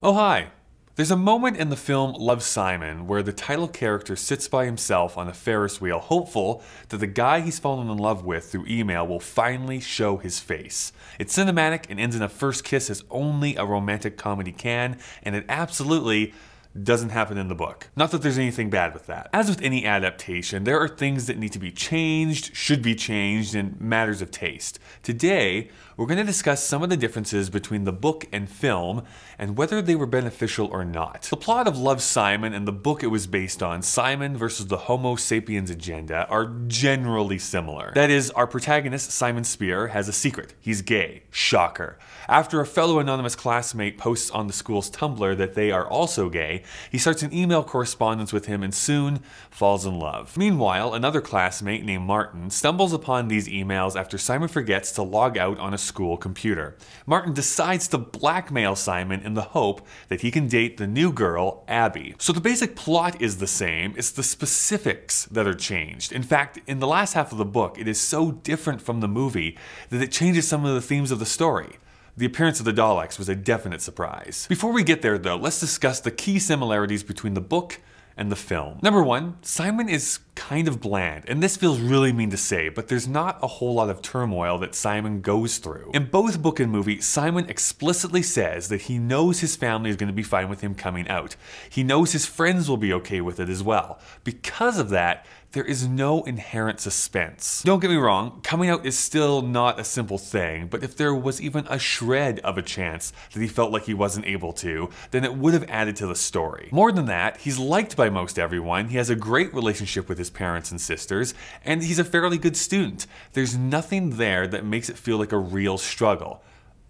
Oh hi! There's a moment in the film Love, Simon where the title character sits by himself on a Ferris wheel hopeful that the guy he's fallen in love with through email will finally show his face. It's cinematic and ends in a first kiss as only a romantic comedy can, and it absolutely doesn't happen in the book. Not that there's anything bad with that. As with any adaptation, there are things that need to be changed, should be changed, and matters of taste. Today, we're going to discuss some of the differences between the book and film, and whether they were beneficial or not. The plot of Love, Simon and the book it was based on, Simon versus the Homo sapiens agenda, are generally similar. That is, our protagonist, Simon Spier, has a secret. He's gay. Shocker. After a fellow anonymous classmate posts on the school's Tumblr that they are also gay, he starts an email correspondence with him and soon falls in love. Meanwhile, another classmate named Martin stumbles upon these emails after Simon forgets to log out on a school computer. Martin decides to blackmail Simon in the hope that he can date the new girl, Abby. So the basic plot is the same, it's the specifics that are changed. In fact, in the last half of the book, it is so different from the movie that it changes some of the themes of the story. The appearance of the Daleks was a definite surprise. Before we get there though, let's discuss the key similarities between the book and the film. Number one, Simon is kind of bland, and this feels really mean to say, but there's not a whole lot of turmoil that Simon goes through. In both book and movie, Simon explicitly says that he knows his family is going to be fine with him coming out. He knows his friends will be okay with it as well. Because of that, there is no inherent suspense. Don't get me wrong, coming out is still not a simple thing, but if there was even a shred of a chance that he felt like he wasn't able to, then it would have added to the story. More than that, he's liked by most everyone, he has a great relationship with his parents and sisters, and he's a fairly good student. There's nothing there that makes it feel like a real struggle.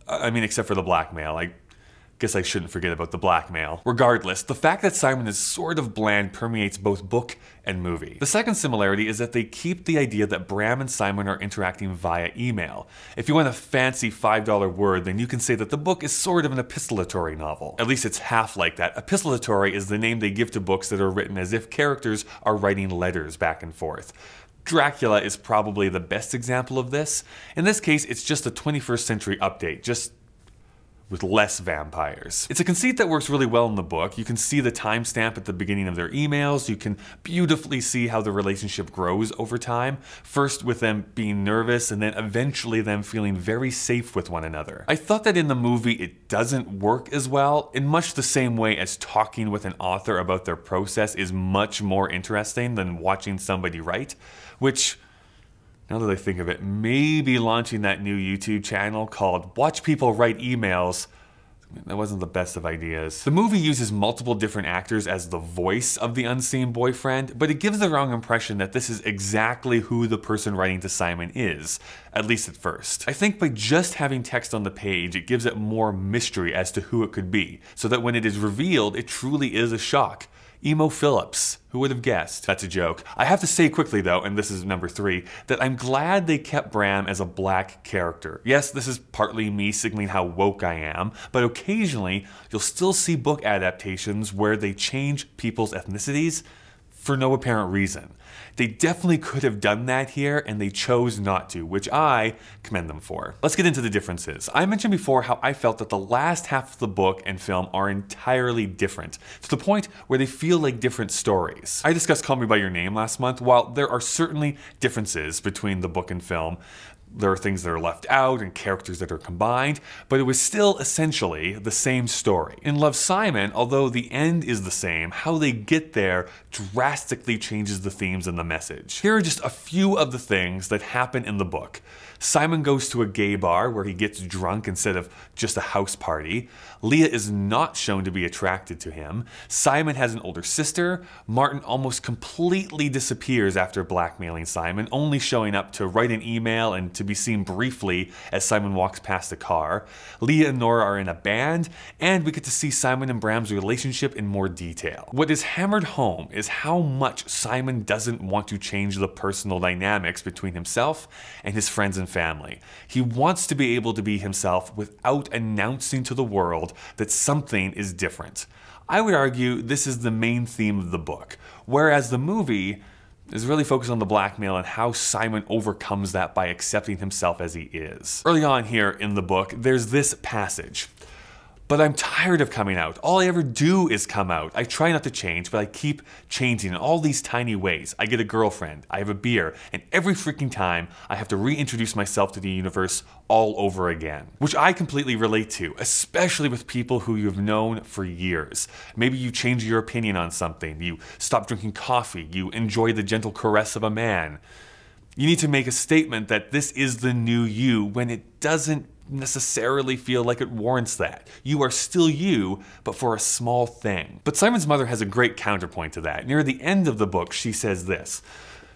I mean, except for the blackmail. Guess I shouldn't forget about the blackmail. Regardless, the fact that Simon is sort of bland permeates both book and movie. The second similarity is that they keep the idea that Bram and Simon are interacting via email. If you want a fancy $5 word, then you can say that the book is sort of an epistolatory novel. At least it's half like that. Epistolatory is the name they give to books that are written as if characters are writing letters back and forth. Dracula is probably the best example of this. In this case, it's just a 21st century update, just with less vampires. It's a conceit that works really well in the book. You can see the timestamp at the beginning of their emails. You can beautifully see how the relationship grows over time, first with them being nervous and then eventually them feeling very safe with one another. I thought that in the movie it doesn't work as well, in much the same way as talking with an author about their process is much more interesting than watching somebody write, which, now that I think of it, maybe launching that new YouTube channel called Watch People Write Emails, that wasn't the best of ideas. The movie uses multiple different actors as the voice of the unseen boyfriend, but it gives the wrong impression that this is exactly who the person writing to Simon is, at least at first. I think by just having text on the page, it gives it more mystery as to who it could be, so that when it is revealed, it truly is a shock. Emo Phillips. Who would have guessed? That's a joke. I have to say quickly though, and this is number three, that I'm glad they kept Bram as a black character. Yes, this is partly me signaling how woke I am, but occasionally you'll still see book adaptations where they change people's ethnicities for no apparent reason. They definitely could have done that here, and they chose not to, which I commend them for. Let's get into the differences. I mentioned before how I felt that the last half of the book and film are entirely different, to the point where they feel like different stories. I discussed Call Me By Your Name last month. While there are certainly differences between the book and film, there are things that are left out and characters that are combined, but it was still essentially the same story. In Love, Simon, although the end is the same, how they get there drastically changes the themes and the message. Here are just a few of the things that happen in the book. Simon goes to a gay bar where he gets drunk instead of just a house party. Leah is not shown to be attracted to him. Simon has an older sister. Martin almost completely disappears after blackmailing Simon, only showing up to write an email and to be seen briefly as Simon walks past a car. Leah and Nora are in a band, and we get to see Simon and Bram's relationship in more detail. What is hammered home is how much Simon doesn't want to change the personal dynamics between himself and his friends and family. He wants to be able to be himself without announcing to the world that something is different. I would argue this is the main theme of the book, whereas the movie is really focused on the blackmail and how Simon overcomes that by accepting himself as he is. Early on here in the book, there's this passage. But I'm tired of coming out. All I ever do is come out. I try not to change, but I keep changing in all these tiny ways. I get a girlfriend, I have a beer, and every freaking time I have to reintroduce myself to the universe all over again. Which I completely relate to, especially with people who you've known for years. Maybe you change your opinion on something, you stop drinking coffee, you enjoy the gentle caress of a man. You need to make a statement that this is the new you when it doesn't necessarily feel like it warrants that. You are still you, but for a small thing. But Simon's mother has a great counterpoint to that. Near the end of the book, she says this.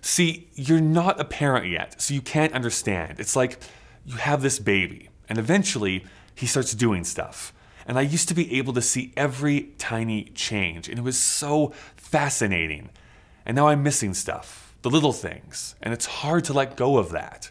See, you're not a parent yet, so you can't understand. It's like you have this baby, and eventually he starts doing stuff. And I used to be able to see every tiny change, and it was so fascinating. And now I'm missing stuff, the little things, and it's hard to let go of that.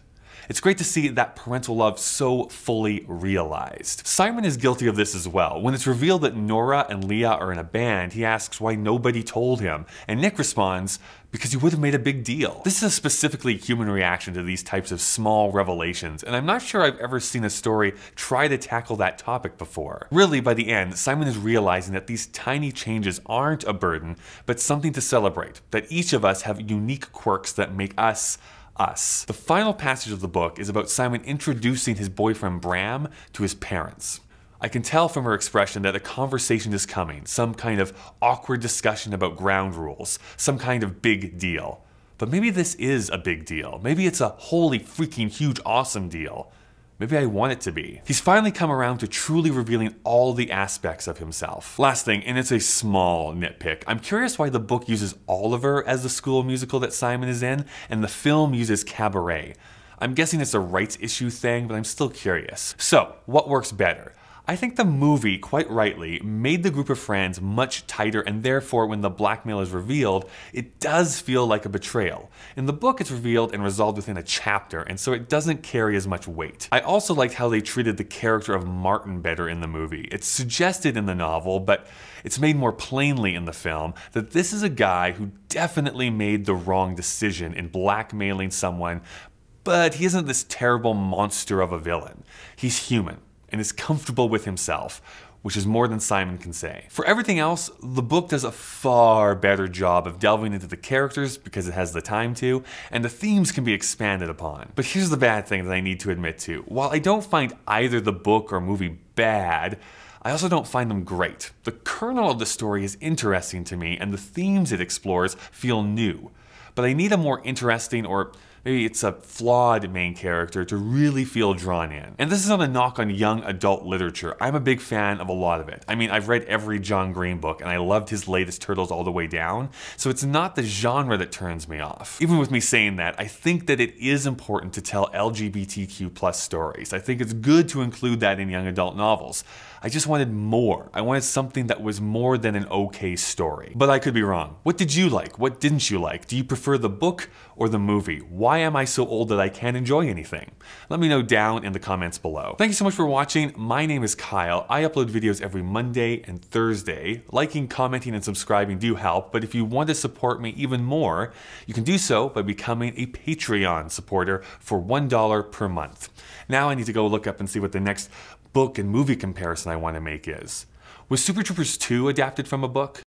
It's great to see that parental love so fully realized. Simon is guilty of this as well. When it's revealed that Nora and Leah are in a band, he asks why nobody told him, and Nick responds, because you would have made a big deal. This is a specifically human reaction to these types of small revelations, and I'm not sure I've ever seen a story try to tackle that topic before. Really, by the end, Simon is realizing that these tiny changes aren't a burden, but something to celebrate, that each of us have unique quirks that make us us. The final passage of the book is about Simon introducing his boyfriend Bram to his parents. I can tell from her expression that a conversation is coming, some kind of awkward discussion about ground rules, some kind of big deal. But maybe this is a big deal. Maybe it's a holy freaking huge awesome deal. Maybe I want it to be. He's finally come around to truly revealing all the aspects of himself. Last thing, and it's a small nitpick, I'm curious why the book uses Oliver as the school musical that Simon is in, and the film uses Cabaret. I'm guessing it's a rights issue thing, but I'm still curious. So, what works better? I think the movie, quite rightly, made the group of friends much tighter, and therefore when the blackmail is revealed, it does feel like a betrayal. In the book, it's revealed and resolved within a chapter, and so it doesn't carry as much weight. I also liked how they treated the character of Martin better in the movie. It's suggested in the novel, but it's made more plainly in the film that this is a guy who definitely made the wrong decision in blackmailing someone, but he isn't this terrible monster of a villain. He's human and is comfortable with himself, which is more than Simon can say. For everything else, the book does a far better job of delving into the characters because it has the time to, and the themes can be expanded upon. But here's the bad thing that I need to admit to. While I don't find either the book or movie bad, I also don't find them great. The kernel of the story is interesting to me, and the themes it explores feel new. But I need a more interesting, or maybe it's a flawed main character to really feel drawn in. And this is not a knock on young adult literature. I'm a big fan of a lot of it. I mean, I've read every John Green book, and I loved his latest Turtles All the Way Down, so it's not the genre that turns me off. Even with me saying that, I think that it is important to tell LGBTQ+ stories. I think it's good to include that in young adult novels. I just wanted more. I wanted something that was more than an okay story. But I could be wrong. What did you like? What didn't you like? Do you prefer the book or the movie? Why am I so old that I can't enjoy anything? Let me know down in the comments below. Thank you so much for watching. My name is Kyle. I upload videos every Monday and Thursday. Liking, commenting, and subscribing do help, but if you want to support me even more, you can do so by becoming a Patreon supporter for $1 per month. Now I need to go look up and see what the next book and movie comparison I want to make is. Was Super Troopers 2 adapted from a book?